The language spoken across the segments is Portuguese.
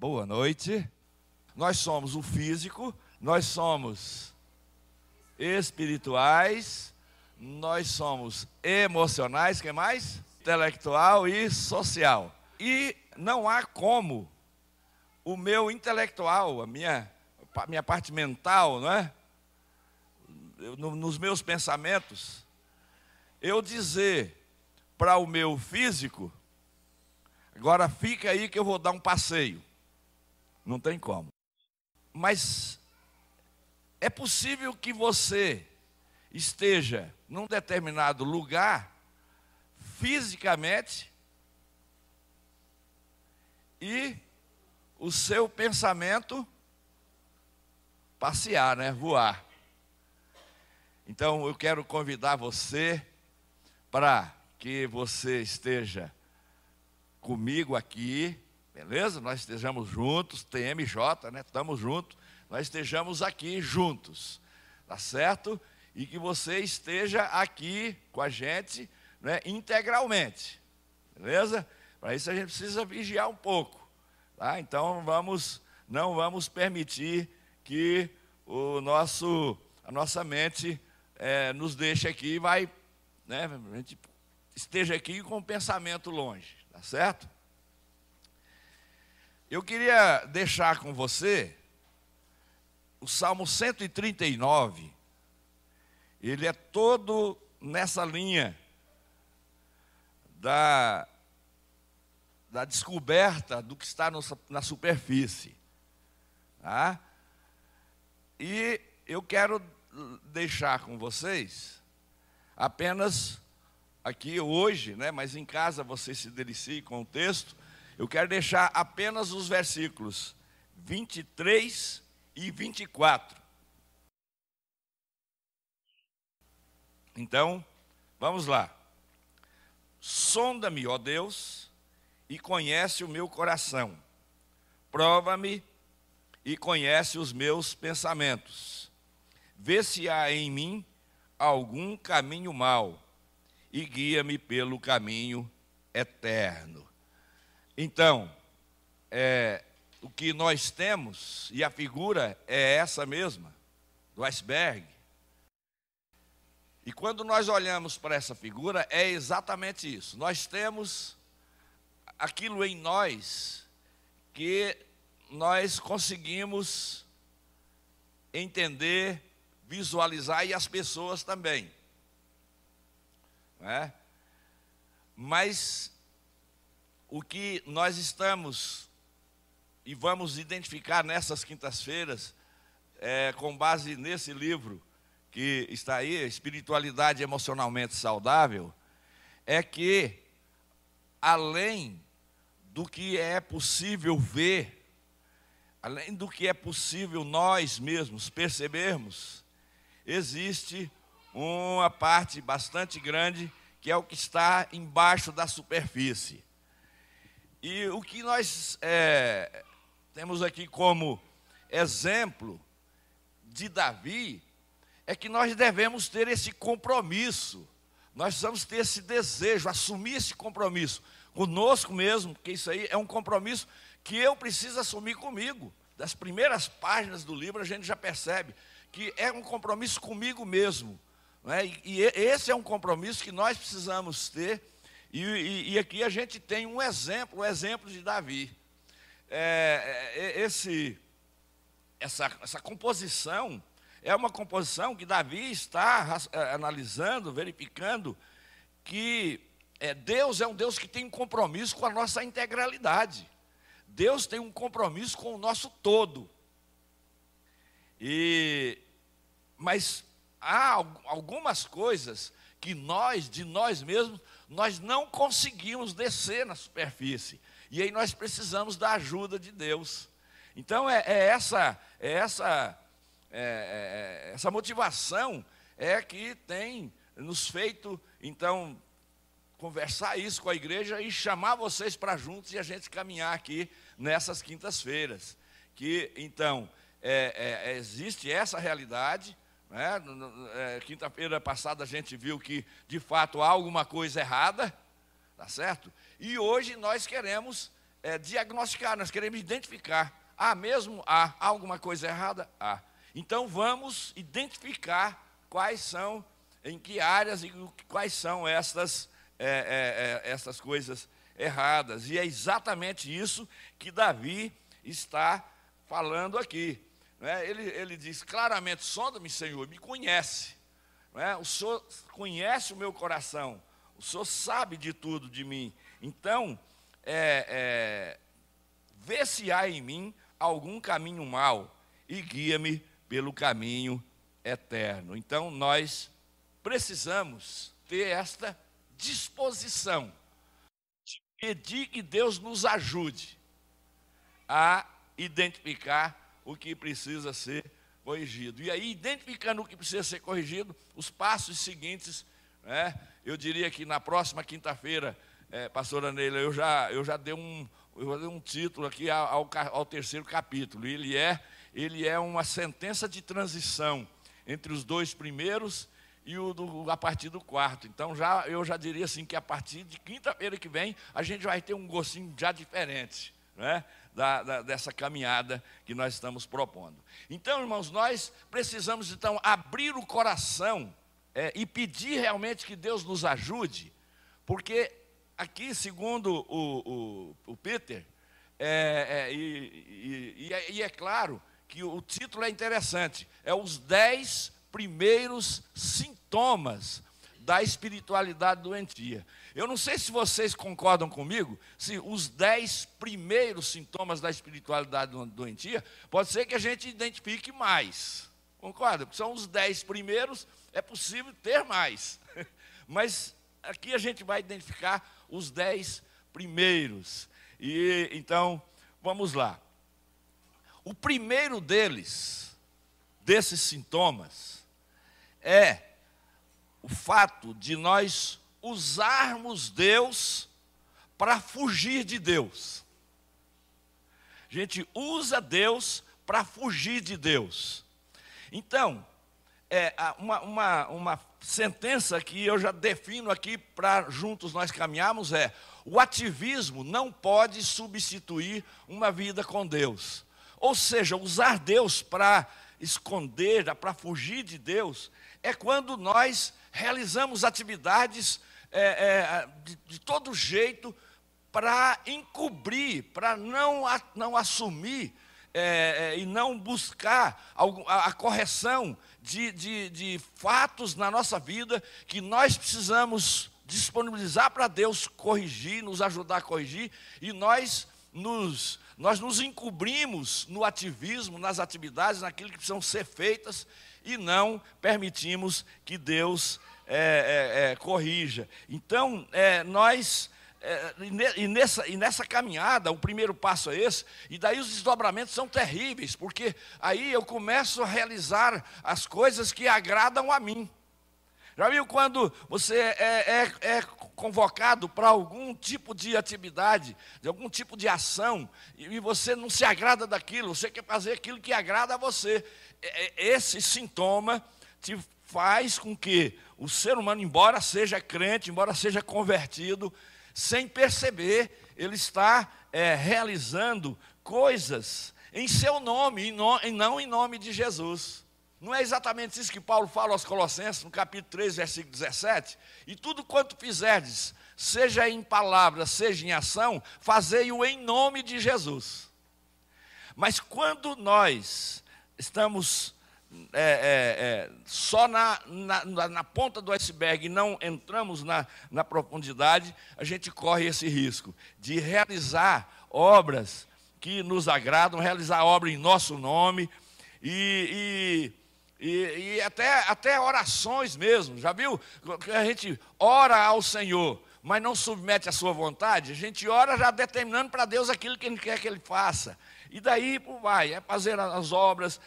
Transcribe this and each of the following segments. Boa noite. Nós somos o físico, nós somos espirituais, nós somos emocionais, que mais? Intelectual e social. E não há como o meu intelectual, a minha parte mental, não é? Nos meus pensamentos, eu dizer para o meu físico, agora fica aí que eu vou dar um passeio. Não tem como. Mas é possível que você esteja num determinado lugar, fisicamente, e o seu pensamento passear, né? Voar. Então eu quero convidar você para que você esteja comigo aqui, beleza? Nós estejamos juntos, TMJ, né? Estamos juntos, nós estejamos aqui juntos, tá certo? E que você esteja aqui com a gente, né, integralmente, beleza? Para isso a gente precisa vigiar um pouco, tá? Então não vamos permitir que a nossa mente nos deixe aqui, vai, né? A gente esteja aqui com o pensamento longe, tá certo? Eu queria deixar com você o Salmo 139. Ele é todo nessa linha da descoberta do que está na superfície, tá? E eu quero deixar com vocês apenas aqui hoje, né? Mas em casa você se delicie com o texto. Eu quero deixar apenas os versículos 23 e 24. Então, vamos lá. Sonda-me, ó Deus, e conhece o meu coração. Prova-me e conhece os meus pensamentos. Vê se há em mim algum caminho mau e guia-me pelo caminho eterno. Então, o que nós temos, e a figura é essa mesma, do iceberg. E quando nós olhamos para essa figura, é exatamente isso. Nós temos aquilo em nós que nós conseguimos entender, visualizar, e as pessoas também, né? Mas o que nós estamos e vamos identificar nessas quintas-feiras, com base nesse livro que está aí, Espiritualidade Emocionalmente Saudável, é que, além do que é possível ver, além do que é possível nós mesmos percebermos, existe uma parte bastante grande que é o que está embaixo da superfície. E o que nós temos aqui como exemplo de Davi é que nós devemos ter esse compromisso, nós precisamos ter esse desejo, assumir esse compromisso conosco mesmo, porque isso aí é um compromisso que eu preciso assumir comigo. Das primeiras páginas do livro a gente já percebe que é um compromisso comigo mesmo, né? E esse é um compromisso que nós precisamos ter. E aqui a gente tem um exemplo, o exemplo de Davi. Essa composição é uma composição que Davi está analisando, verificando, que Deus é um Deus que tem um compromisso com a nossa integralidade. Deus tem um compromisso com o nosso todo. Mas há algumas coisas que de nós mesmos, nós não conseguimos descer na superfície. E aí nós precisamos da ajuda de Deus. Então essa motivação que tem nos feito, então, conversar isso com a igreja e chamar vocês para juntos e a gente caminhar aqui nessas quintas-feiras. Que, então, existe essa realidade. Quinta-feira passada a gente viu que de fato há alguma coisa errada, tá certo? E hoje nós queremos diagnosticar, nós queremos identificar. Há mesmo? Há alguma coisa errada? Há. Então vamos identificar quais são, em que áreas e quais são essas coisas erradas. E é exatamente isso que Davi está falando aqui. Né? Ele diz claramente: sonda-me, Senhor, me conhece. Né? O Senhor conhece o meu coração. O Senhor sabe de tudo de mim. Então, vê se há em mim algum caminho mau e guia-me pelo caminho eterno. Então, nós precisamos ter esta disposição de pedir que Deus nos ajude a identificar o que precisa ser corrigido. E aí, identificando o que precisa ser corrigido, os passos seguintes, né? Eu diria que na próxima quinta-feira, pastora Neila, eu já dei um título aqui ao terceiro capítulo. Ele é uma sentença de transição entre os dois primeiros e a partir do quarto. Então, eu já diria assim que a partir de quinta-feira que vem, a gente vai ter um gostinho já diferente, né, dessa caminhada que nós estamos propondo. Então, irmãos, nós precisamos, então, abrir o coração e pedir realmente que Deus nos ajude, porque aqui, segundo o Peter, é claro que o título é interessante, é os 10 primeiros sintomas da espiritualidade doentia. Eu não sei se vocês concordam comigo, se os 10 primeiros sintomas da espiritualidade doentia, pode ser que a gente identifique mais, concorda? Porque são os 10 primeiros, é possível ter mais, mas aqui a gente vai identificar os 10 primeiros. E então, vamos lá. O primeiro deles, desses sintomas, é o fato de nós usarmos Deus para fugir de Deus. A gente usa Deus para fugir de Deus. Então, uma sentença que eu já defino aqui para juntos nós caminharmos é: o ativismo não pode substituir uma vida com Deus. Ou seja, usar Deus para esconder, para fugir de Deus, é quando nós realizamos atividades de todo jeito para encobrir, para não assumir e não buscar a correção de fatos na nossa vida que nós precisamos disponibilizar para Deus corrigir, nos ajudar a corrigir, e nós nos encobrimos no ativismo, nas atividades, naquilo que precisam ser feitas, e não permitimos que Deus corrija. Então, nessa caminhada, o primeiro passo é esse, e daí os desdobramentos são terríveis, porque aí eu começo a realizar as coisas que agradam a mim. Já viu quando você é convocado para algum tipo de atividade, de algum tipo de ação, e você não se agrada daquilo, você quer fazer aquilo que agrada a você? Esse sintoma te faz com que o ser humano, embora seja crente, embora seja convertido, sem perceber, ele está realizando coisas em seu nome, e não em nome de Jesus. Não é exatamente isso que Paulo fala aos Colossenses, no capítulo 3, versículo 17? E tudo quanto fizerdes, seja em palavra, seja em ação, fazei-o em nome de Jesus. Mas quando nós estamos só na ponta do iceberg e não entramos na profundidade, a gente corre esse risco de realizar obras que nos agradam, realizar obra em nosso nome, e até orações mesmo. Já viu? A gente ora ao Senhor, mas não submete à sua vontade. A gente ora já determinando para Deus aquilo que Ele quer que Ele faça. E daí vai, fazer as obras,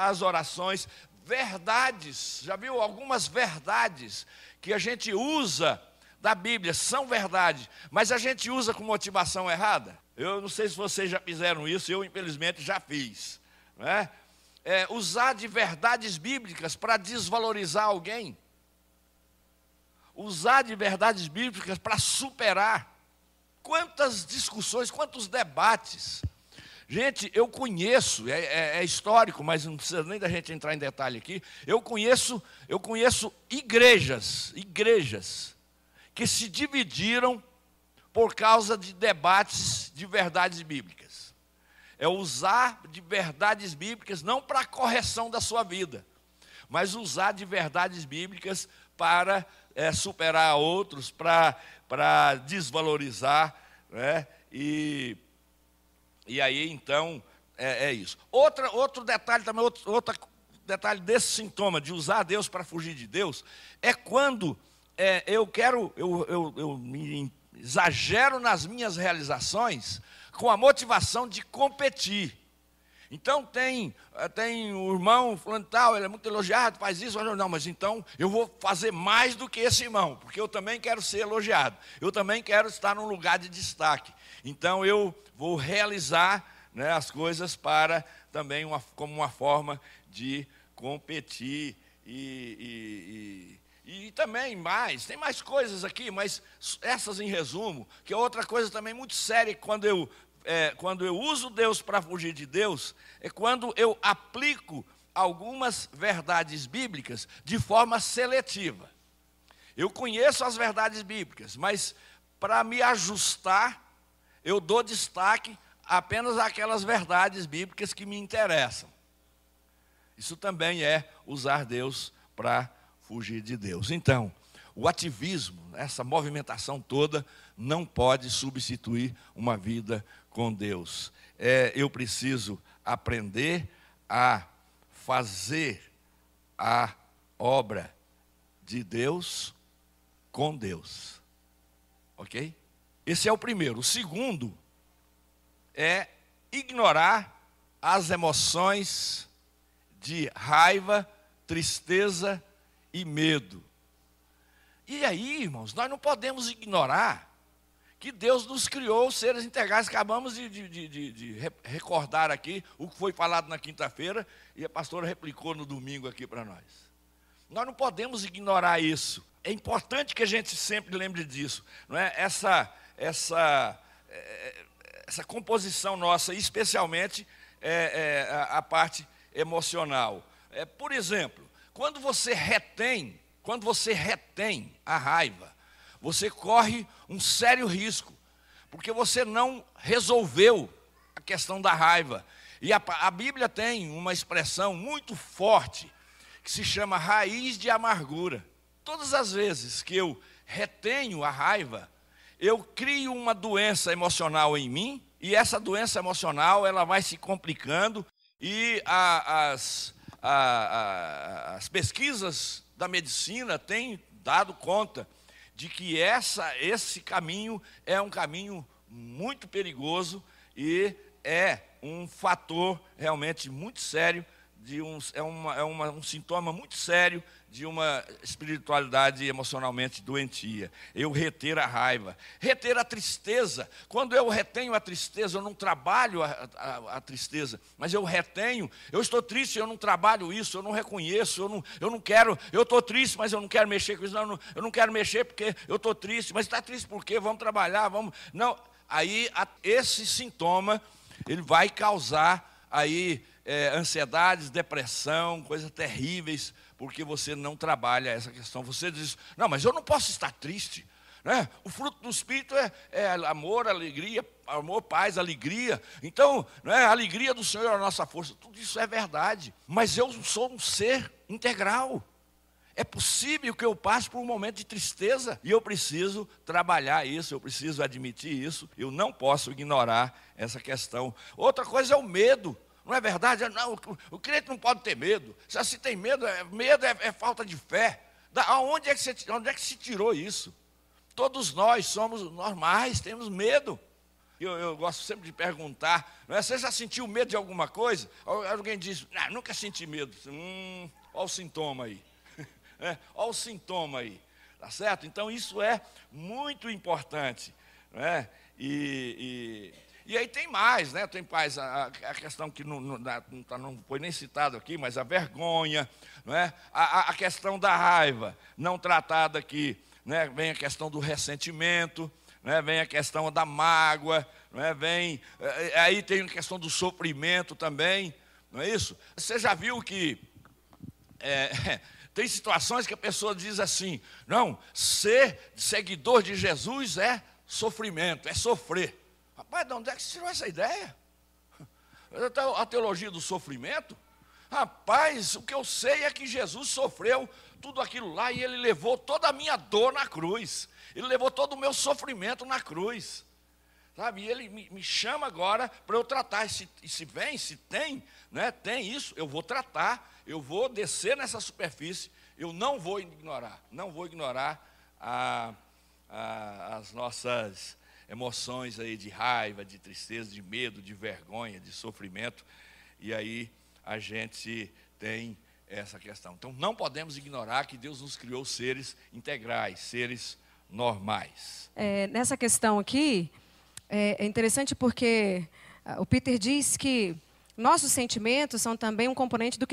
as orações, verdades. Já viu? Algumas verdades que a gente usa da Bíblia são verdade, mas a gente usa com motivação errada. Eu não sei se vocês já fizeram isso, eu infelizmente já fiz, não é? Usar de verdades bíblicas para desvalorizar alguém, usar de verdades bíblicas para superar quantas discussões, quantos debates. Gente, eu conheço, é histórico, mas não precisa nem da gente entrar em detalhe aqui. Eu conheço igrejas que se dividiram por causa de debates de verdades bíblicas. É usar de verdades bíblicas não para a correção da sua vida, mas usar de verdades bíblicas para superar outros, para desvalorizar, né? E aí, então, é isso. Outro detalhe também, outro detalhe desse sintoma de usar Deus para fugir de Deus, é quando eu me exagero nas minhas realizações com a motivação de competir. Então tem um irmão fulano tal, ele é muito elogiado, faz isso, mas então eu vou fazer mais do que esse irmão, porque eu também quero ser elogiado, eu também quero estar num lugar de destaque. Então eu vou realizar, né, as coisas para também como uma forma de competir e também mais, tem mais coisas aqui, mas essas em resumo, que é outra coisa também muito séria quando eu uso Deus para fugir de Deus, é quando eu aplico algumas verdades bíblicas de forma seletiva. Eu conheço as verdades bíblicas, mas para me ajustar, eu dou destaque apenas àquelas verdades bíblicas que me interessam. Isso também é usar Deus para fugir de Deus. Então, o ativismo, essa movimentação toda, não pode substituir uma vida com Deus. Eu preciso aprender a fazer a obra de Deus com Deus. Ok? Esse é o primeiro. O segundo é ignorar as emoções de raiva, tristeza e medo. E aí, irmãos, nós não podemos ignorar que Deus nos criou seres integrais. Acabamos de recordar aqui o que foi falado na quinta-feira e a pastora replicou no domingo aqui para nós. Nós não podemos ignorar isso. É importante que a gente sempre lembre disso, não é? Essa composição nossa, especialmente a parte emocional. Por exemplo, quando você retém a raiva, você corre um sério risco, porque você não resolveu a questão da raiva. E a Bíblia tem uma expressão muito forte, que se chama raiz de amargura. Todas as vezes que eu retenho a raiva, eu crio uma doença emocional em mim, e essa doença emocional ela vai se complicando, e as pesquisas da medicina têm dado conta de que esse caminho é um caminho muito perigoso e é um fator realmente muito sério, um sintoma muito sério de uma espiritualidade emocionalmente doentia. Eu reter a raiva, reter a tristeza. Quando eu retenho a tristeza, eu não trabalho a tristeza, mas eu retenho. Eu estou triste, eu não trabalho isso, eu não reconheço, eu não quero. Eu estou triste, mas eu não quero mexer com isso. Não, eu não quero mexer porque eu estou triste. Mas está triste por quê? Vamos trabalhar, vamos. Não. Aí esse sintoma ele vai causar aí ansiedades, depressão, coisas terríveis, porque você não trabalha essa questão. Você diz, não, mas eu não posso estar triste, né? O fruto do Espírito é amor, alegria, amor, paz, alegria. Então, né, a alegria do Senhor é a nossa força. Tudo isso é verdade, mas eu sou um ser integral. É possível que eu passe por um momento de tristeza e eu preciso trabalhar isso, eu preciso admitir isso, eu não posso ignorar essa questão. Outra coisa é o medo. Não é verdade? Não, o crente não pode ter medo. Se tem medo, medo é falta de fé. Onde é que se tirou isso? Todos nós somos normais, temos medo. Eu gosto sempre de perguntar, não é? Você já sentiu medo de alguma coisa? Alguém diz, não, nunca senti medo. Olha o sintoma aí. Olha o sintoma aí. Tá certo? Então, isso é muito importante, não é? E aí tem mais, né? Tem mais a questão que não foi nem citado aqui, mas a vergonha, não é? A questão da raiva não tratada aqui, né? Vem a questão do ressentimento, não é? Vem a questão da mágoa, não é? Vem, aí tem a questão do sofrimento também, não é isso? Você já viu que tem situações que a pessoa diz assim: não, ser seguidor de Jesus é sofrimento, é sofrer. Rapaz, de onde é que você tirou essa ideia? A teologia do sofrimento? Rapaz, o que eu sei é que Jesus sofreu tudo aquilo lá e ele levou toda a minha dor na cruz. Ele levou todo o meu sofrimento na cruz, sabe? E ele me chama agora para eu tratar. Se tem, né? Tem isso, eu vou tratar, eu vou descer nessa superfície, eu não vou ignorar, as nossas emoções aí de raiva, de tristeza, de medo, de vergonha, de sofrimento. E aí a gente tem essa questão. Então, não podemos ignorar que Deus nos criou seres integrais, seres normais. Nessa questão aqui, é interessante porque o Peter diz que nossos sentimentos são também um componente do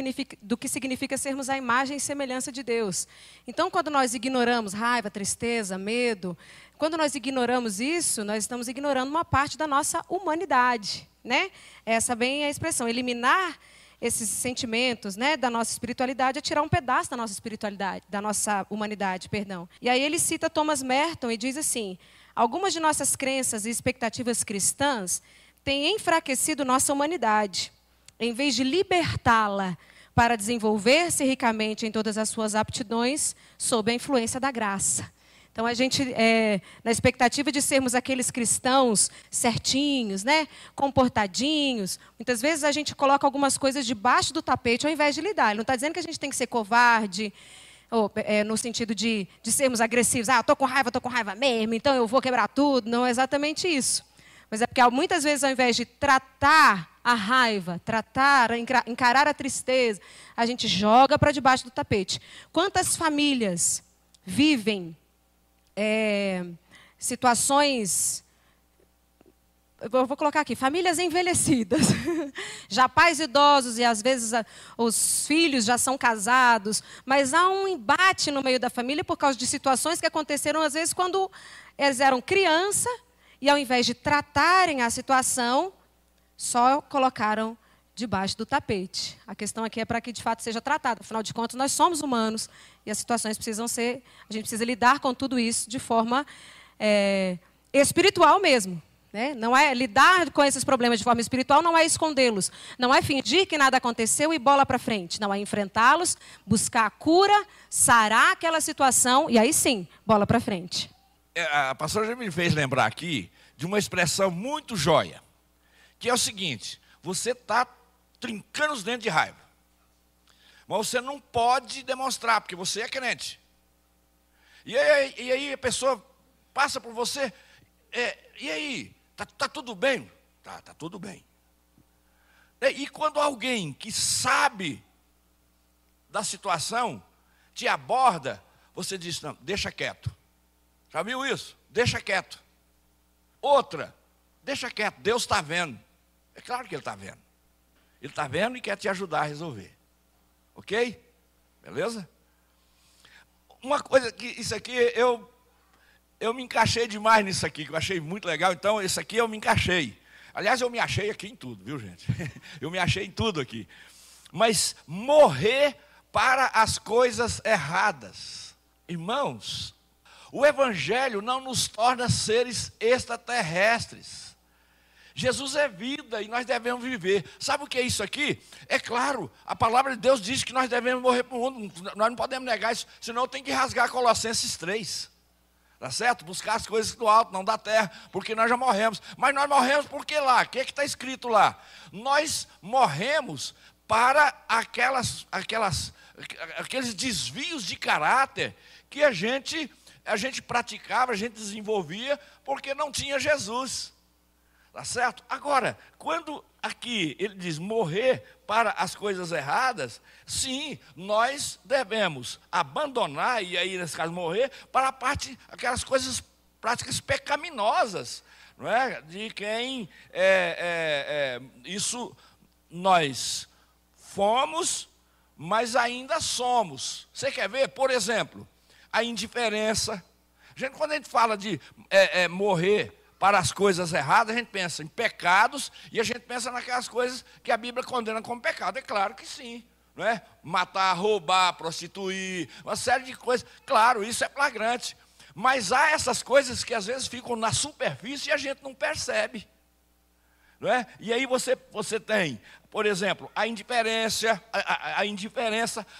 que significa sermos a imagem e semelhança de Deus. Então, quando nós ignoramos raiva, tristeza, medo, quando nós ignoramos isso, nós estamos ignorando uma parte da nossa humanidade, né? Essa bem é a expressão, eliminar esses sentimentos, né, da nossa espiritualidade, é tirar um pedaço da nossa espiritualidade, da nossa humanidade, perdão. E aí ele cita Thomas Merton e diz assim: algumas de nossas crenças e expectativas cristãs têm enfraquecido nossa humanidade, em vez de libertá-la para desenvolver-se ricamente em todas as suas aptidões sob a influência da graça. Então, a gente, na expectativa de sermos aqueles cristãos certinhos, né, comportadinhos, muitas vezes a gente coloca algumas coisas debaixo do tapete ao invés de lidar. Ele não está dizendo que a gente tem que ser covarde, ou, no sentido de sermos agressivos. Ah, estou com raiva mesmo, então eu vou quebrar tudo. Não é exatamente isso. Mas é porque muitas vezes, ao invés de tratar a raiva, encarar a tristeza, a gente joga para debaixo do tapete. Quantas famílias vivem situações, eu vou colocar aqui, famílias envelhecidas, já pais idosos e às vezes os filhos já são casados, mas há um embate no meio da família por causa de situações que aconteceram às vezes quando eles eram criança e ao invés de tratarem a situação, só colocaram debaixo do tapete. A questão aqui é para que de fato seja tratada. Afinal de contas, nós somos humanos e as situações precisam ser... A gente precisa lidar com tudo isso de forma espiritual mesmo, né? Não é lidar com esses problemas de forma espiritual, não é escondê-los, não é fingir que nada aconteceu e bola para frente. Não, é enfrentá-los, buscar a cura, sarar aquela situação e aí sim, bola para frente. A pastora já me fez lembrar aqui de uma expressão muito joia, que é o seguinte: você está trincando os dentes de raiva, mas você não pode demonstrar, porque você é crente. E aí a pessoa passa por você, e aí, tá tudo bem? Tá tudo bem. E quando alguém que sabe da situação te aborda, você diz: não, deixa quieto. Já viu isso? Deixa quieto. Outra: deixa quieto, Deus está vendo. É claro que ele está vendo. Ele está vendo e quer te ajudar a resolver. Ok? Beleza? Uma coisa que, isso aqui, eu me encaixei demais nisso aqui, que eu achei muito legal. Então, isso aqui eu me encaixei. Aliás, eu me achei aqui em tudo, viu, gente? Eu me achei em tudo aqui. Mas morrer para as coisas erradas. Irmãos, o evangelho não nos torna seres extraterrestres. Jesus é vida e nós devemos viver. Sabe o que é isso aqui? É claro, a palavra de Deus diz que nós devemos morrer para o mundo. Nós não podemos negar isso, senão tem que rasgar Colossenses 3. Tá certo? Buscar as coisas do alto, não da terra, porque nós já morremos. Mas nós morremos por que lá? O que é que está escrito lá? Nós morremos para aqueles desvios de caráter que a gente praticava, a gente desenvolvia, porque não tinha Jesus. Tá certo? Agora, quando aqui ele diz morrer para as coisas erradas, sim, nós devemos abandonar, e aí nesse caso morrer, para a parte, aquelas coisas, práticas pecaminosas, não é? De quem isso nós fomos, mas ainda somos. Você quer ver? Por exemplo, a indiferença, Gente, quando a gente fala de morrer para as coisas erradas, a gente pensa em pecados e a gente pensa naquelas coisas que a Bíblia condena como pecado. É claro que sim, não é? Matar, roubar, prostituir, uma série de coisas. Claro, isso é flagrante. Mas há essas coisas que às vezes ficam na superfície e a gente não percebe, não é? E aí você tem, por exemplo, a indiferença,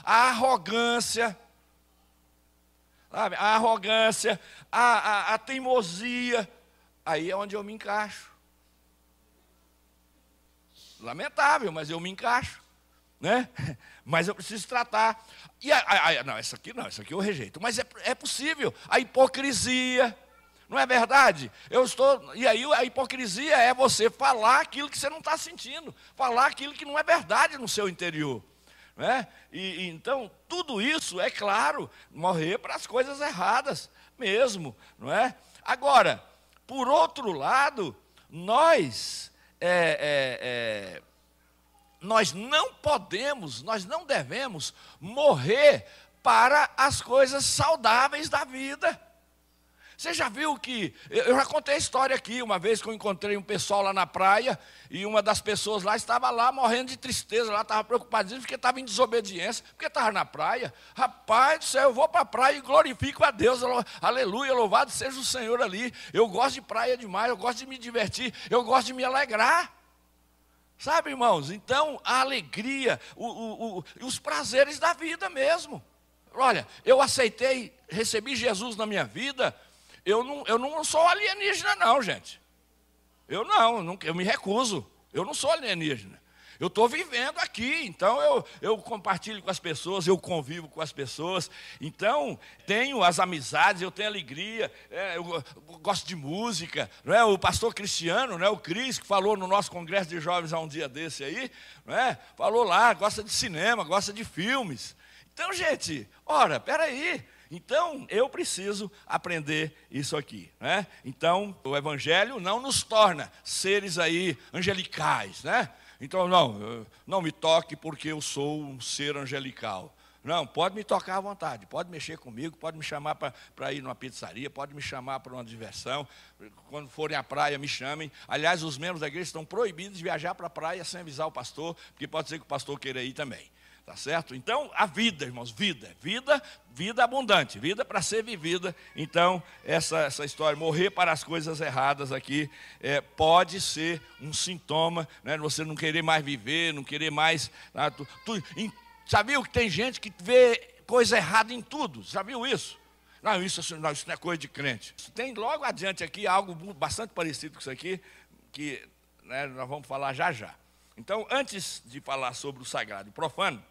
a arrogância, sabe? A arrogância, a teimosia. Aí é onde eu me encaixo. Lamentável, mas eu me encaixo, né? Mas eu preciso tratar. E não, essa aqui não, essa aqui eu rejeito. Mas é possível. A hipocrisia, não é verdade? E aí a hipocrisia é você falar aquilo que você não está sentindo, falar aquilo que não é verdade no seu interior, né? E então tudo isso é claro, morrer para as coisas erradas mesmo, não é? Agora, por outro lado, nós não podemos, nós não devemos morrer para as coisas saudáveis da vida. Você já viu que, eu já contei a história aqui, uma vez que eu encontrei um pessoal lá na praia, e uma das pessoas lá estava lá morrendo de tristeza, lá estava preocupadinha, porque estava em desobediência, porque estava na praia. Rapaz do céu, eu vou para a praia e glorifico a Deus, aleluia, louvado seja o Senhor ali. Eu gosto de praia demais, eu gosto de me divertir, eu gosto de me alegrar. Sabe, irmãos, então a alegria, os prazeres da vida mesmo. Olha, eu aceitei, recebi Jesus na minha vida. Eu não sou alienígena não, gente. Eu me recuso. Eu não sou alienígena. Eu estou vivendo aqui, então eu compartilho com as pessoas, eu convivo com as pessoas. Então, tenho as amizades, eu tenho alegria, eu gosto de música. Não é? O pastor Cristiano, não é? O Cris, que falou no nosso congresso de jovens há um dia desse aí, não é? Falou lá, gosta de cinema, gosta de filmes. Então, gente, ora, peraí. Então, eu preciso aprender isso aqui, né? Então, o Evangelho não nos torna seres aí angelicais, né? Então, não me toque porque eu sou um ser angelical. Não, pode me tocar à vontade, pode mexer comigo, pode me chamar para ir numa pizzaria, pode me chamar para uma diversão. Quando forem à praia, me chamem. Aliás, os membros da igreja estão proibidos de viajar para a praia sem avisar o pastor, porque pode ser que o pastor queira ir também. Tá certo? Então, a vida, irmãos, vida abundante, vida para ser vivida. Então, essa história, morrer para as coisas erradas aqui, pode ser um sintoma, né? Você não querer mais viver, não querer mais... Tá, sabia que tem gente que vê coisa errada em tudo? Já viu isso? Não, isso não é coisa de crente. Tem logo adiante aqui algo bastante parecido com isso aqui, que, né, nós vamos falar já já. Então, antes de falar sobre o sagrado e o profano,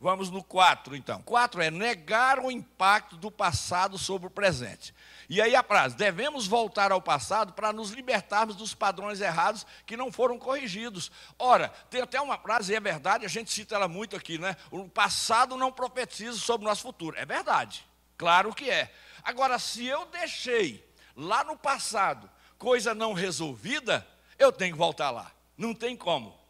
vamos no 4, então. 4 é negar o impacto do passado sobre o presente. E aí a frase, devemos voltar ao passado para nos libertarmos dos padrões errados que não foram corrigidos. Ora, tem até uma frase, e é verdade, a gente cita ela muito aqui, né? O passado não profetiza sobre o nosso futuro. É verdade, claro que é. Agora, se eu deixei lá no passado coisa não resolvida, eu tenho que voltar lá. Não tem como.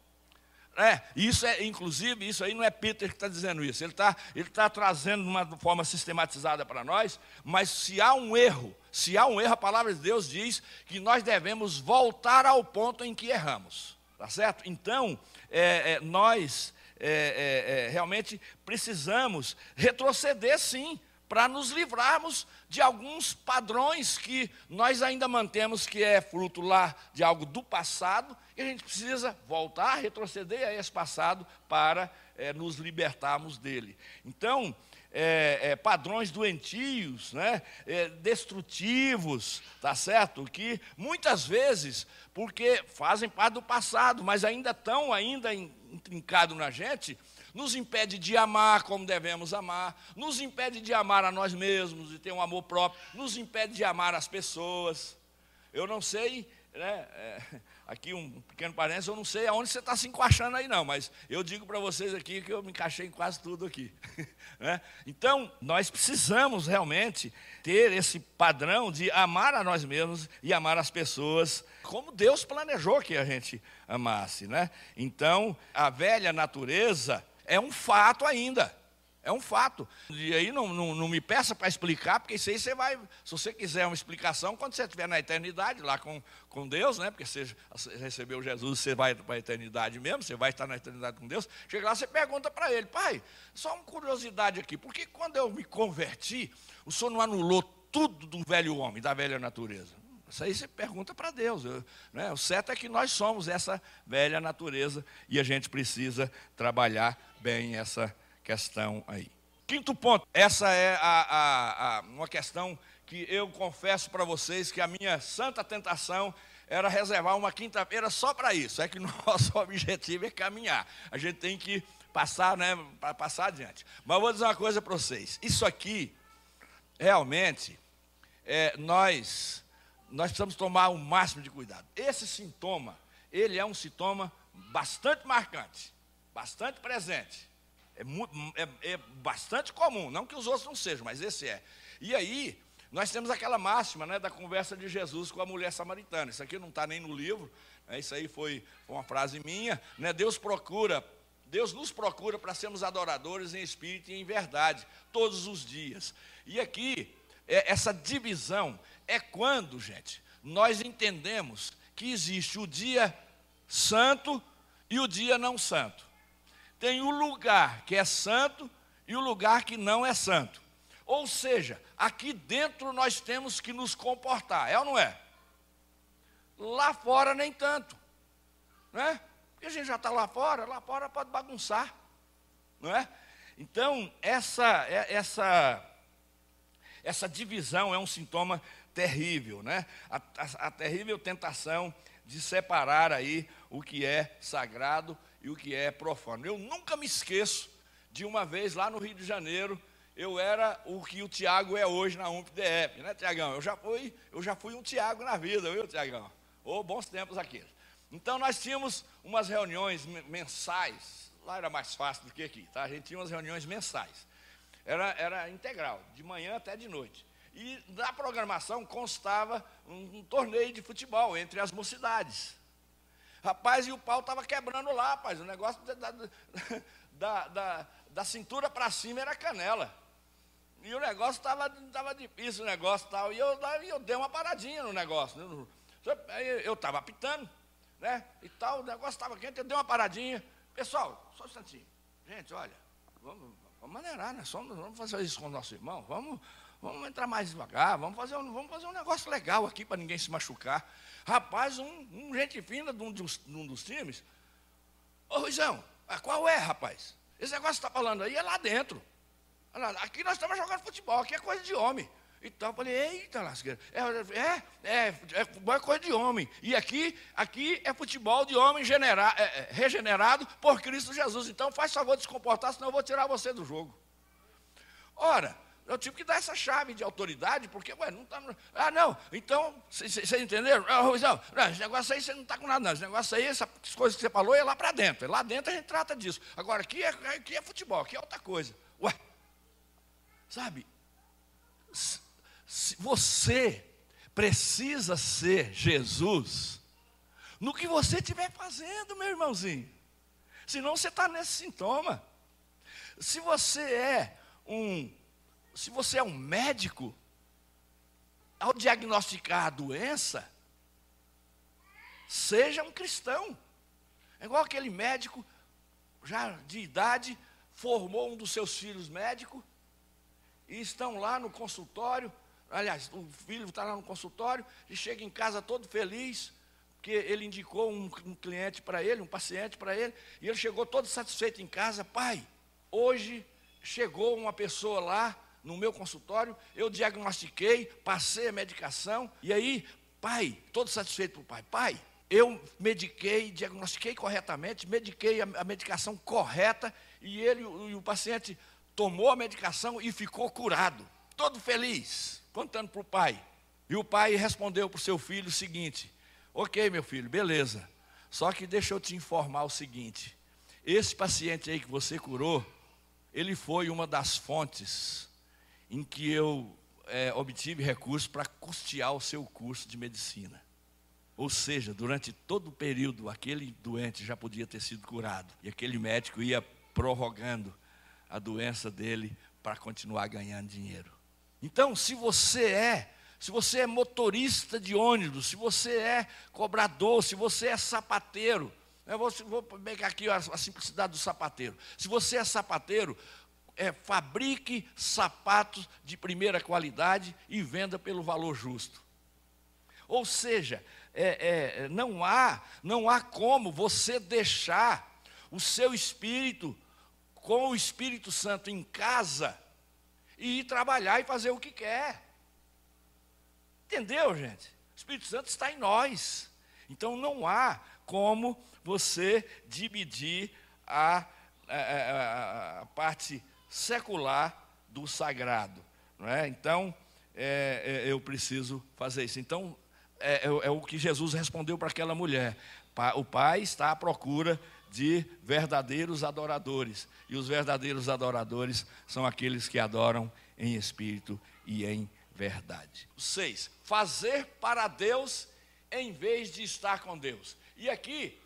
Isso é, inclusive, isso aí não é Peter que está dizendo isso. Ele está trazendo de uma forma sistematizada para nós. Mas se há um erro, a palavra de Deus diz que nós devemos voltar ao ponto em que erramos, tá certo? Então, nós realmente precisamos retroceder, sim, para nos livrarmos de alguns padrões que nós ainda mantemos, que é fruto lá de algo do passado, e a gente precisa voltar, retroceder a esse passado para nos libertarmos dele. Então, padrões doentios, né, destrutivos, tá certo? Que muitas vezes, porque fazem parte do passado, mas ainda estão intrincados na gente, nos impede de amar como devemos amar, nos impede de amar a nós mesmos, de ter um amor próprio, nos impede de amar as pessoas. Eu não sei, né, aqui um pequeno parênteses, eu não sei aonde você está se encaixando aí não, mas eu digo para vocês aqui que eu me encaixei em quase tudo aqui. Né? Então, nós precisamos realmente ter esse padrão de amar a nós mesmos e amar as pessoas como Deus planejou que a gente amasse. Né? Então, a velha natureza é um fato ainda, É um fato. E aí não me peça para explicar, porque isso aí você vai... Se você quiser uma explicação, quando você estiver na eternidade, lá com Deus, né? Porque você recebeu Jesus, você vai para a eternidade mesmo, você vai estar na eternidade com Deus. Chega lá, você pergunta para ele: pai, só uma curiosidade aqui, porque quando eu me converti, o senhor não anulou tudo do velho homem, da velha natureza? Isso aí você pergunta para Deus, né? O certo é que nós somos essa velha natureza e a gente precisa trabalhar bem essa questão aí. Quinto ponto, essa é uma questão que eu confesso para vocês que a minha santa tentação era reservar uma quinta-feira só para isso. É que nosso objetivo é caminhar, a gente tem que passar, né, para passar adiante. Mas vou dizer uma coisa para vocês, isso aqui realmente é, nós precisamos tomar o máximo de cuidado. Esse sintoma, ele é um sintoma bastante marcante, bastante presente, é bastante comum, não que os outros não sejam, mas esse é. E aí, nós temos aquela máxima, né, da conversa de Jesus com a mulher samaritana. Isso aqui não está nem no livro, né, isso aí foi uma frase minha, né, Deus nos procura para sermos adoradores em espírito e em verdade, todos os dias. E aqui, essa divisão é quando, gente, nós entendemos que existe o dia santo e o dia não santo. Tem o lugar que é santo e o lugar que não é santo. Ou seja, aqui dentro nós temos que nos comportar, é ou não é? Lá fora nem tanto, né? Porque a gente já está lá fora pode bagunçar, não é? Então, essa divisão é um sintoma terrível, né? A terrível tentação de separar aí o que é sagrado e o que é profano. Eu nunca me esqueço de uma vez lá no Rio de Janeiro, eu era o que o Tiago é hoje na UMPDEP, né, Tiagão? Eu já fui um Tiago na vida, viu, Tiagão? Oh, bons tempos aqueles. Então, nós tínhamos umas reuniões mensais, lá era mais fácil do que aqui, tá? A gente tinha umas reuniões mensais. Era integral, de manhã até de noite. E da programação constava um torneio de futebol entre as mocidades. Rapaz, e o pau estava quebrando lá, rapaz. O negócio da cintura para cima era canela. E o negócio estava difícil, o negócio tal. E eu dei uma paradinha no negócio. Eu estava apitando, né? E tal, o negócio estava quente, eu dei uma paradinha. Pessoal, só um instantinho. Gente, olha, vamos maneirar, né? Vamos fazer isso com o nosso irmão. Vamos entrar mais devagar, vamos fazer um negócio legal aqui para ninguém se machucar. Rapaz, um gente fina de um dos times. Ô, Ruizão, qual é, rapaz? Esse negócio que você está falando aí é lá dentro. Aqui nós estamos jogando futebol, aqui é coisa de homem. Então eu falei, eita, lasqueira, é coisa de homem. E aqui é futebol de homem regenerado por Cristo Jesus. Então faz favor de se comportar, senão eu vou tirar você do jogo. Ora, eu tive que dar essa chave de autoridade, porque, ué, não está... Ah, não, então, vocês entenderam? Ah, Ruizão, não, esse negócio aí você não está com nada, não. Esse negócio aí, essas coisas que você falou, é lá para dentro. Lá dentro a gente trata disso. Agora, aqui é futebol, aqui é outra coisa. Ué, sabe, se você precisa ser Jesus no que você estiver fazendo, meu irmãozinho. Senão você está nesse sintoma. Se você é um médico, ao diagnosticar a doença, seja um cristão. É igual aquele médico, já de idade, formou um dos seus filhos médico, e estão lá no consultório, aliás, o filho está lá no consultório, e chega em casa todo feliz, porque ele indicou um cliente para ele, um paciente para ele, e ele chegou todo satisfeito em casa. Pai, hoje chegou uma pessoa lá, no meu consultório, eu diagnostiquei, passei a medicação, e aí, pai, todo satisfeito pelo pai, pai, eu mediquei, diagnostiquei corretamente, mediquei a medicação correta, e o paciente tomou a medicação e ficou curado, todo feliz, contando para o pai. E o pai respondeu para o seu filho o seguinte: ok, meu filho, beleza, só que deixa eu te informar o seguinte, esse paciente aí que você curou, ele foi uma das fontes em que eu obtive recursos para custear o seu curso de medicina. Ou seja, durante todo o período, aquele doente já podia ter sido curado. E aquele médico ia prorrogando a doença dele para continuar ganhando dinheiro. Então, se você é motorista de ônibus, se você é cobrador, se você é sapateiro, eu vou pegar aqui a simplicidade do sapateiro. Se você é sapateiro, fabrique sapatos de primeira qualidade e venda pelo valor justo. Ou seja, não há como você deixar o seu espírito com o Espírito Santo em casa e ir trabalhar e fazer o que quer. Entendeu, gente? O Espírito Santo está em nós. Então, não há como você dividir a parte secular do sagrado. Não é? Então, eu preciso fazer isso. Então, é o que Jesus respondeu para aquela mulher. O Pai está à procura de verdadeiros adoradores. E os verdadeiros adoradores são aqueles que adoram em espírito e em verdade. 6. Fazer para Deus em vez de estar com Deus. E aqui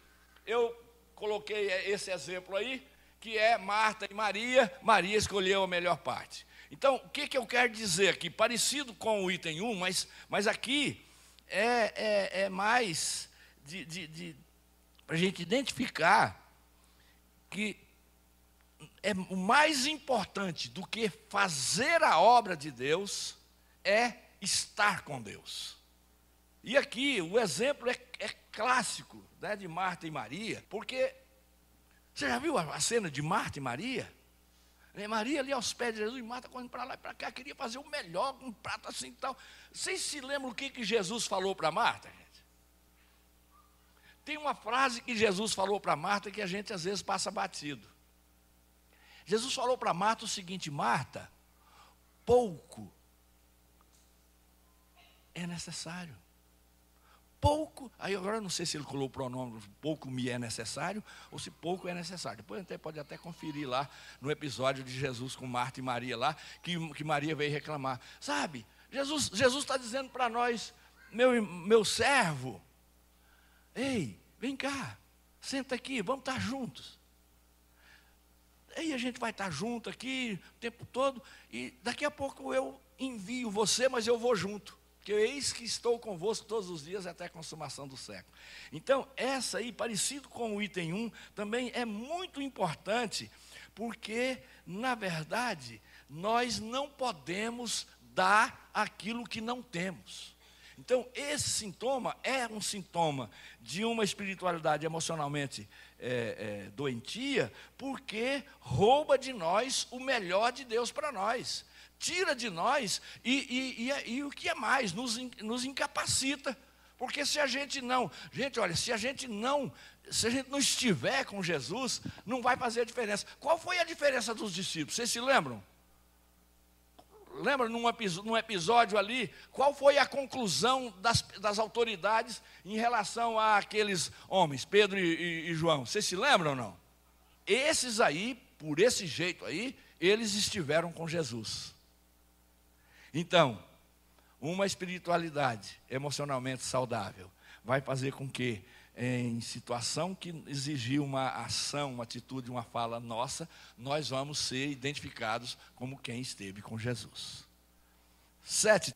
eu coloquei esse exemplo aí, que é Marta e Maria. Maria escolheu a melhor parte. Então, o que eu quero dizer aqui? Parecido com o item 1, mas aqui é mais para a gente identificar que é o mais importante do que fazer a obra de Deus é estar com Deus. E aqui o exemplo é clássico, né, de Marta e Maria, porque você já viu a cena de Marta e Maria? Maria ali aos pés de Jesus e Marta correndo para lá e para cá, queria fazer o melhor, um prato assim e tal. Vocês se lembram o que Jesus falou para Marta, gente? Tem uma frase que Jesus falou para Marta que a gente às vezes passa batido. Jesus falou para Marta o seguinte: Marta, pouco é necessário. Pouco, aí agora eu não sei se ele colocou o pronome pouco me é necessário, ou se pouco é necessário. Depois pode até conferir lá no episódio de Jesus com Marta e Maria lá, que Maria veio reclamar. Sabe, Jesus está dizendo para nós, meu servo, ei, vem cá, senta aqui, vamos estar juntos. Aí a gente vai estar junto aqui o tempo todo, e daqui a pouco eu envio você, mas eu vou junto. Que eis que estou convosco todos os dias até a consumação do século. Então, essa aí, parecido com o item 1, também é muito importante, porque, na verdade, nós não podemos dar aquilo que não temos. Então, esse sintoma é um sintoma de uma espiritualidade emocionalmente doentia, porque rouba de nós o melhor de Deus para nós. Tira de nós e o que é mais, nos incapacita. Porque se a gente não estiver com Jesus, não vai fazer a diferença. Qual foi a diferença dos discípulos? Vocês se lembram? Lembra num episódio ali, qual foi a conclusão das autoridades em relação àqueles homens, Pedro e João? Vocês se lembram ou não? Esses aí, por esse jeito aí, eles estiveram com Jesus. Então, uma espiritualidade emocionalmente saudável vai fazer com que, em situação que exigir uma ação, uma atitude, uma fala nossa, nós vamos ser identificados como quem esteve com Jesus. 7.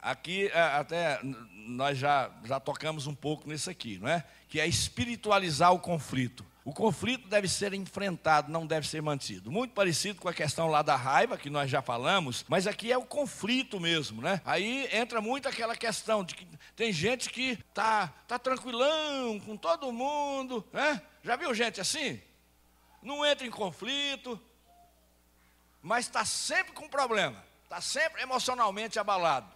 Aqui, até nós já tocamos um pouco nisso aqui, não é? Que é espiritualizar o conflito. O conflito deve ser enfrentado, não deve ser mantido. Muito parecido com a questão lá da raiva, que nós já falamos, mas aqui é o conflito mesmo, né? Aí entra muito aquela questão de que tem gente que tá tranquilão com todo mundo, né? Já viu gente assim? Não entra em conflito, mas está sempre com problema, está sempre emocionalmente abalado.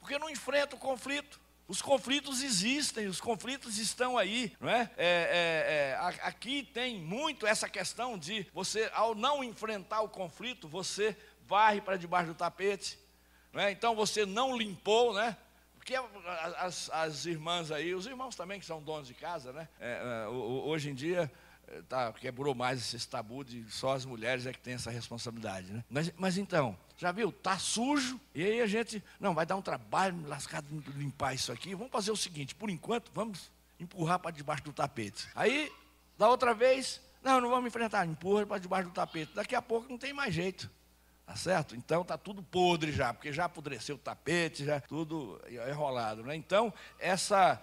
Porque não enfrenta o conflito. Os conflitos existem, os conflitos estão aí, não é? Aqui tem muito essa questão de você, ao não enfrentar o conflito, você varre para debaixo do tapete, não é? Então você não limpou, né? Porque as irmãs aí, os irmãos também que são donos de casa, né? Hoje em dia quebrou mais esses tabu de só as mulheres é que tem essa responsabilidade, né? Mas então, já viu? Está sujo, e aí a gente, não, vai dar um trabalho lascado limpar isso aqui, vamos fazer o seguinte, por enquanto, vamos empurrar para debaixo do tapete. Aí, da outra vez, Não vamos enfrentar, empurra para debaixo do tapete. Daqui a pouco não tem mais jeito, tá certo? Então tá tudo podre já, porque já apodreceu o tapete, já tudo enrolado, né? Então essa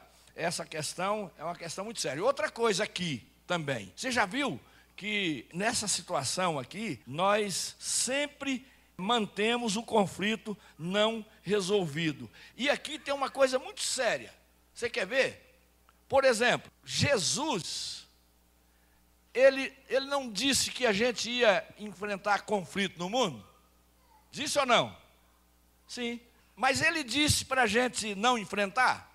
questão é uma questão muito séria. Outra coisa aqui também, você já viu que nessa situação aqui, nós sempre mantemos o conflito não resolvido. E aqui tem uma coisa muito séria, você quer ver? Por exemplo, Jesus, ele não disse que a gente ia enfrentar conflito no mundo? Disse ou não? Sim. Mas ele disse para a gente não enfrentar?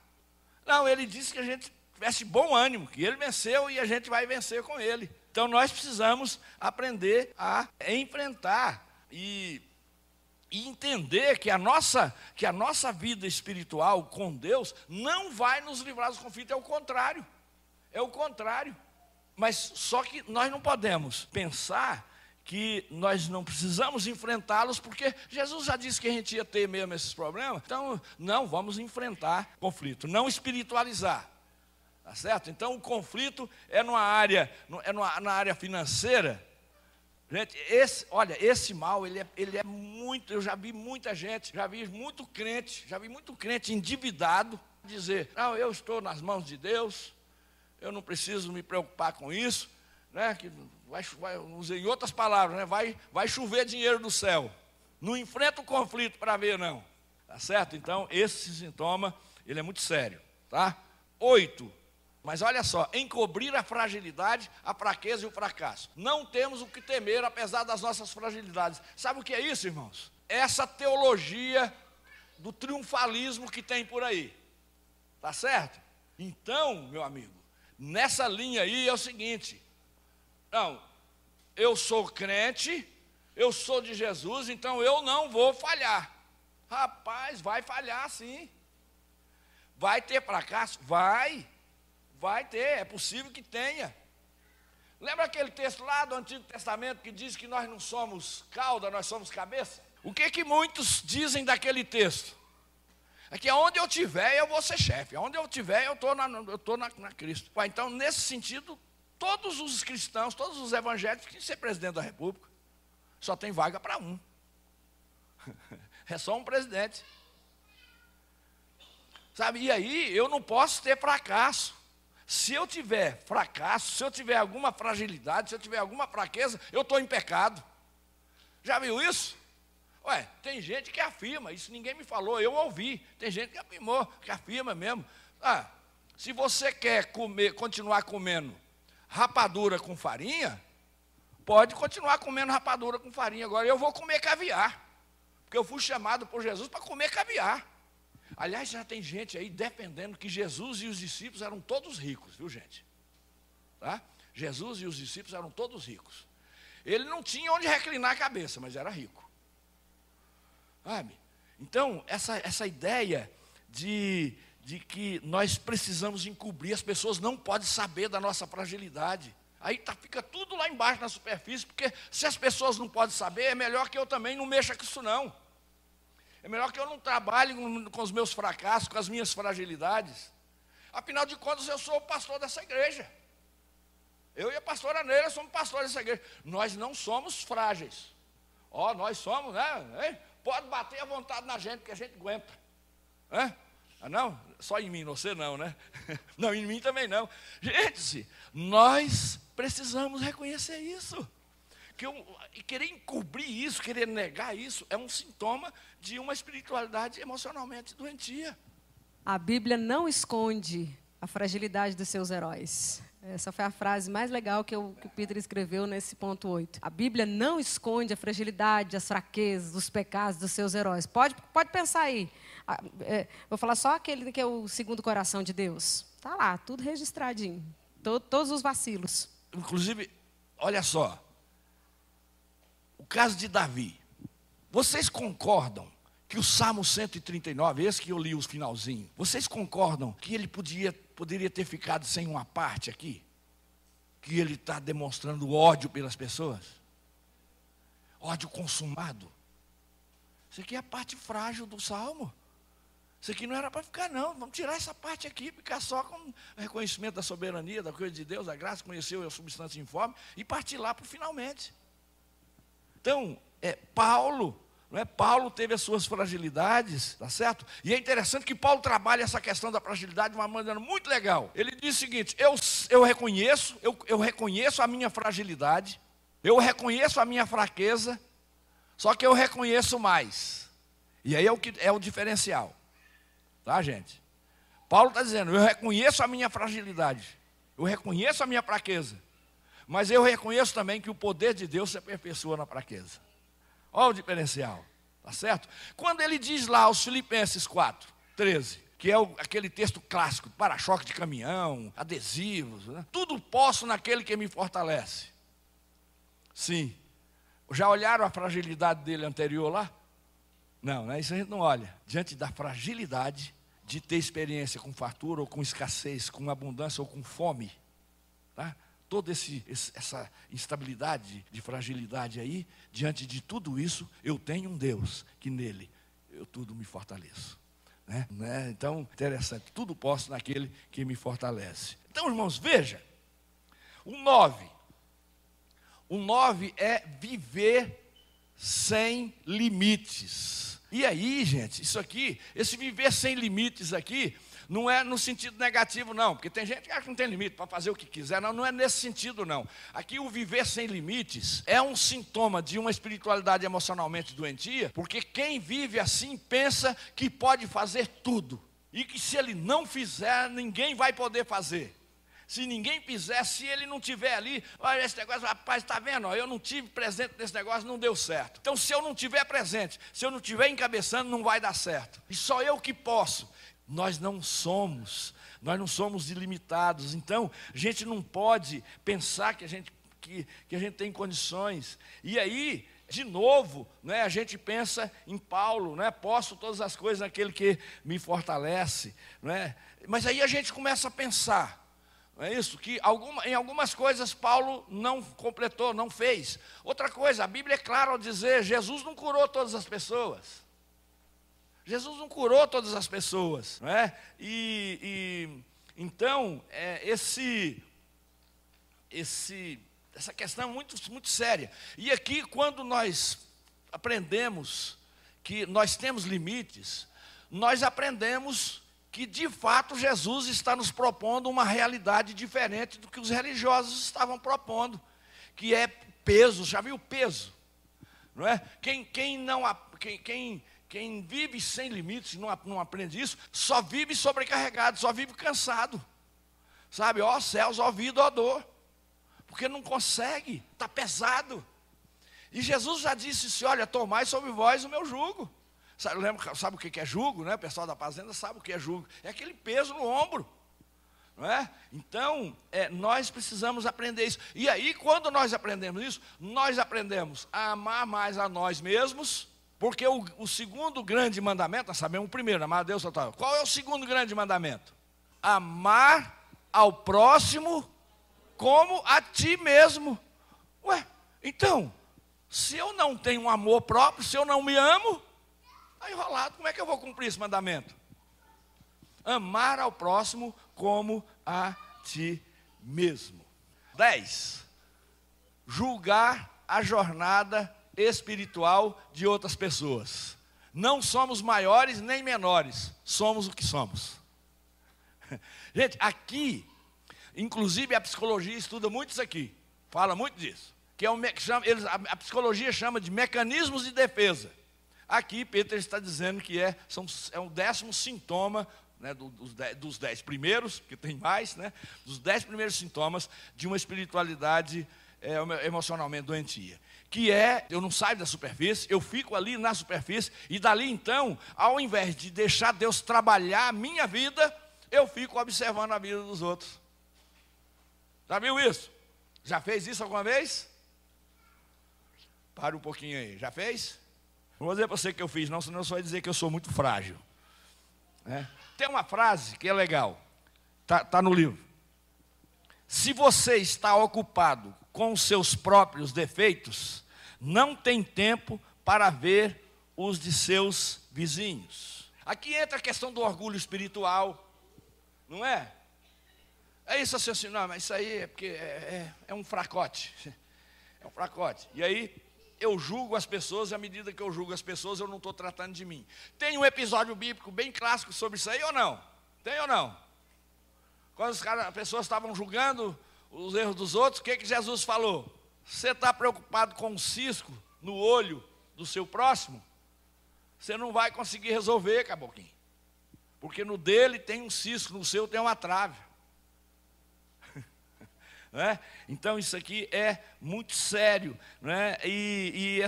Não, ele disse que a gente tivesse bom ânimo, que ele venceu e a gente vai vencer com ele. Então nós precisamos aprender a enfrentar e entender que a nossa vida espiritual com Deus não vai nos livrar dos conflitos, é o contrário. Mas só que nós não podemos pensar que nós não precisamos enfrentá-los, porque Jesus já disse que a gente ia ter mesmo esses problemas. Então não vamos enfrentar conflito, não espiritualizar. Tá certo? Então o conflito é na área financeira. Gente, esse mal, ele é muito, eu já vi muita gente, já vi muito crente endividado, dizer, não, eu estou nas mãos de Deus, eu não preciso me preocupar com isso, né? Que vai, em outras palavras, né? Vai chover dinheiro do céu, não enfrenta o conflito para ver não, tá certo? Então esse sintoma, ele é muito sério, tá? 8. Mas olha só, encobrir a fragilidade, a fraqueza e o fracasso. Não temos o que temer, apesar das nossas fragilidades. Sabe o que é isso, irmãos? Essa teologia do triunfalismo que tem por aí. Tá certo? Então, meu amigo, nessa linha aí é o seguinte. Não, eu sou crente, eu sou de Jesus, então eu não vou falhar. Rapaz, vai falhar sim. Vai ter fracasso? Vai ter, é possível que tenha. Lembra aquele texto lá do Antigo Testamento que diz que nós não somos cauda, nós somos cabeça? O que que muitos dizem daquele texto? É que aonde eu estiver eu vou ser chefe, aonde eu estiver eu estou na Cristo. Então, nesse sentido, todos os cristãos, todos os evangélicos têm que ser presidente da República. Só tem vaga para um. É só um presidente. Sabe? E aí eu não posso ter fracasso. Se eu tiver fracasso, se eu tiver alguma fragilidade, se eu tiver alguma fraqueza, eu estou em pecado. Já viu isso? Ué, tem gente que afirma, isso ninguém me falou, eu ouvi. Tem gente que afirmou, que afirma mesmo. Ah, se você quer continuar comendo rapadura com farinha, pode continuar comendo rapadura com farinha. Agora eu vou comer caviar, porque eu fui chamado por Jesus para comer caviar. Aliás, já tem gente aí defendendo que Jesus e os discípulos eram todos ricos, viu gente? Tá? Jesus e os discípulos eram todos ricos. Ele não tinha onde reclinar a cabeça, mas era rico. Sabe? Então, essa ideia de que nós precisamos encobrir, as pessoas não podem saber da nossa fragilidade. Aí fica tudo lá embaixo na superfície, porque se as pessoas não podem saber, é melhor que eu também não mexa com isso não. É melhor que eu não trabalhe com os meus fracassos, com as minhas fragilidades. Afinal de contas, eu sou o pastor dessa igreja. Eu e a pastora Neira somos pastores dessa igreja. Nós não somos frágeis. Ó, nós somos, né? Pode bater à vontade na gente, que a gente aguenta. Hã? Ah, não? Só em mim, você não, né? Não, em mim também não. Gente, nós precisamos reconhecer isso. E querer encobrir isso, querer negar isso, é um sintoma de uma espiritualidade emocionalmente doentia. A Bíblia não esconde a fragilidade dos seus heróis. Essa foi a frase mais legal que o Peter escreveu nesse ponto 8. A Bíblia não esconde a fragilidade, as fraquezas, os pecados dos seus heróis. Pode pensar aí. Vou falar só aquele que é o segundo coração de Deus. Está lá, tudo registradinho. Todos os vacilos. Inclusive, olha só. Caso de Davi, vocês concordam que o Salmo 139, esse que eu li o finalzinho, vocês concordam que ele poderia ter ficado sem uma parte aqui? Que ele está demonstrando ódio pelas pessoas? Ódio consumado? Isso aqui é a parte frágil do Salmo. Isso aqui não era para ficar, não. Vamos tirar essa parte aqui, ficar só com reconhecimento da soberania, da coisa de Deus, da graça, conheceu a substância informe, e partir lá para o finalmente. Então, Paulo, não é? Paulo teve as suas fragilidades, tá certo? E é interessante que Paulo trabalha essa questão da fragilidade de uma maneira muito legal. Ele diz o seguinte: eu reconheço a minha fragilidade, eu reconheço a minha fraqueza, só que eu reconheço mais. E aí é o diferencial. Tá, gente? Paulo está dizendo: eu reconheço a minha fragilidade, eu reconheço a minha fraqueza, mas eu reconheço também que o poder de Deus se aperfeiçoa na fraqueza. Olha o diferencial, tá certo? Quando ele diz lá aos Filipenses 4:13, que é aquele texto clássico, para-choque de caminhão, adesivos, né? Tudo posso naquele que me fortalece. Sim. Já olharam a fragilidade dele anterior lá? Não, né? Isso a gente não olha. Diante da fragilidade de ter experiência com fartura ou com escassez, com abundância ou com fome, tá? Toda essa instabilidade de fragilidade aí, diante de tudo isso, eu tenho um Deus que nele eu tudo me fortaleço. Né? Então, interessante, tudo posso naquele que me fortalece. Então, irmãos, veja, o 9. O 9 é viver sem limites. E aí, gente, isso aqui, esse viver sem limites aqui, não é no sentido negativo, não, porque tem gente que acha que não tem limite para fazer o que quiser, não é nesse sentido, não. Aqui o viver sem limites é um sintoma de uma espiritualidade emocionalmente doentia, porque quem vive assim pensa que pode fazer tudo, e que se ele não fizer, ninguém vai poder fazer. Se ninguém fizer, se ele não tiver ali, olha esse negócio, rapaz, está vendo? Ó, eu não tive presente nesse negócio, não deu certo. Então, se eu não tiver presente, se eu não tiver encabeçando, não vai dar certo. E só eu que posso. Nós não somos ilimitados. Então, a gente não pode pensar que a gente tem condições. E aí, de novo, né, a gente pensa em Paulo, né, posso todas as coisas naquele que me fortalece. Né? Mas aí a gente começa a pensar. É isso, que em algumas coisas Paulo não completou, não fez. Outra coisa, a Bíblia é clara ao dizer, Jesus não curou todas as pessoas. Jesus não curou todas as pessoas, não é? Então, essa questão é muito, muito séria. E aqui, quando nós aprendemos que nós temos limites, nós aprendemos que de fato Jesus está nos propondo uma realidade diferente do que os religiosos estavam propondo, que é peso. Já viu peso? Não é? Quem vive sem limites, não aprende isso, só vive sobrecarregado, só vive cansado, sabe? Ó céus, ó vida, ó dor, porque não consegue, está pesado. E Jesus já disse: se olha, tomai sobre vós o meu jugo. Sabe o que é jugo, né? O pessoal da fazenda sabe o que é jugo. É aquele peso no ombro, não é? Então, nós precisamos aprender isso. E aí, quando nós aprendemos isso, nós aprendemos a amar mais a nós mesmos, porque o segundo grande mandamento, nós sabemos o primeiro, amar a Deus. Qual é o segundo grande mandamento? Amar ao próximo como a ti mesmo. Ué, então, se eu não tenho um amor próprio, se eu não me amo, está enrolado, como é que eu vou cumprir esse mandamento? Amar ao próximo como a ti mesmo. 10. Julgar a jornada espiritual de outras pessoas. Não somos maiores nem menores, somos o que somos. Gente, aqui, inclusive a psicologia estuda muito isso aqui, fala muito disso. Que é a psicologia chama de mecanismos de defesa. Aqui, Peter está dizendo que é um 10º sintoma, né, dos 10 primeiros, porque tem mais, né, dos 10 primeiros sintomas de uma espiritualidade emocionalmente doentia. Que é, eu não saio da superfície, eu fico ali na superfície, e dali então, ao invés de deixar Deus trabalhar a minha vida, eu fico observando a vida dos outros. Já viu isso? Já fez isso alguma vez? Para um pouquinho aí, já fez? Não vou dizer para você que eu fiz, não, senão você vai dizer que eu sou muito frágil. É. Tem uma frase que é legal, tá no livro. Se você está ocupado com os seus próprios defeitos, não tem tempo para ver os de seus vizinhos. Aqui entra a questão do orgulho espiritual, não é? É isso assim, não, mas isso aí é porque é um fracote. É um fracote. E aí eu julgo as pessoas, e à medida que eu julgo as pessoas, eu não estou tratando de mim. Tem um episódio bíblico bem clássico sobre isso aí ou não? Tem ou não? Quando as pessoas estavam julgando os erros dos outros, o que Jesus falou? Você está preocupado com um cisco no olho do seu próximo? Você não vai conseguir resolver, caboclinho. Porque no dele tem um cisco, no seu tem uma trave. Não é? Então isso aqui é muito sério, não é? E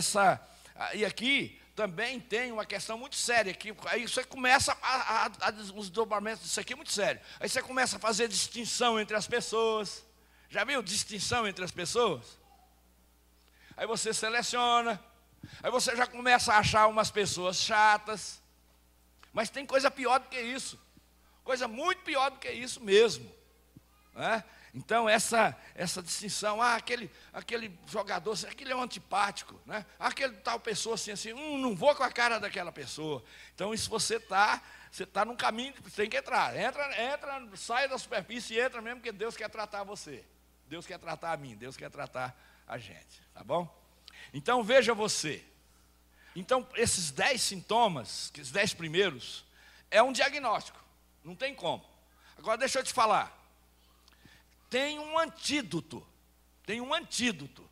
aqui também tem uma questão muito séria que, aí você começa os desdobramentos disso aqui é muito sério. Aí você começa a fazer distinção entre as pessoas. Já viu distinção entre as pessoas? Aí você seleciona. Aí você já começa a achar umas pessoas chatas. Mas tem coisa pior do que isso. Coisa muito pior do que isso mesmo, né? Então essa distinção, aquele jogador, aquele é um antipático, né? Aquele tal pessoa assim, não vou com a cara daquela pessoa. Então isso você está num caminho, tem que entrar. Entra, sai da superfície e entra mesmo, porque Deus quer tratar você. Deus quer tratar a mim, Deus quer tratar a gente, tá bom? Então veja você. Então esses 10 sintomas, esses 10 primeiros, é um diagnóstico, não tem como. Agora deixa eu te falar, tem um antídoto, tem um antídoto.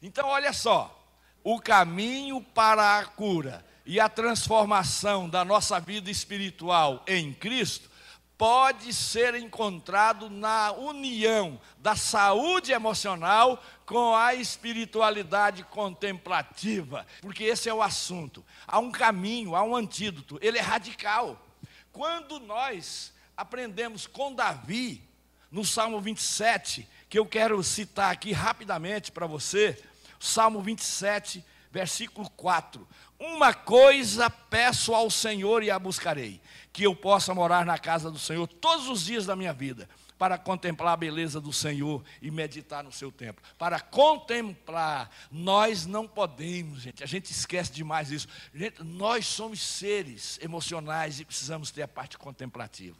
Então olha só, o caminho para a cura e a transformação da nossa vida espiritual em Cristo pode ser encontrado na união da saúde emocional com a espiritualidade contemplativa, porque esse é o assunto. Há um caminho, há um antídoto, ele é radical. Quando nós aprendemos com Davi, no Salmo 27, que eu quero citar aqui rapidamente para você, Salmo 27, versículo 4, uma coisa peço ao Senhor e a buscarei, que eu possa morar na casa do Senhor todos os dias da minha vida, para contemplar a beleza do Senhor e meditar no seu templo. Para contemplar, nós não podemos, gente, a gente esquece demais isso. Gente, nós somos seres emocionais e precisamos ter a parte contemplativa.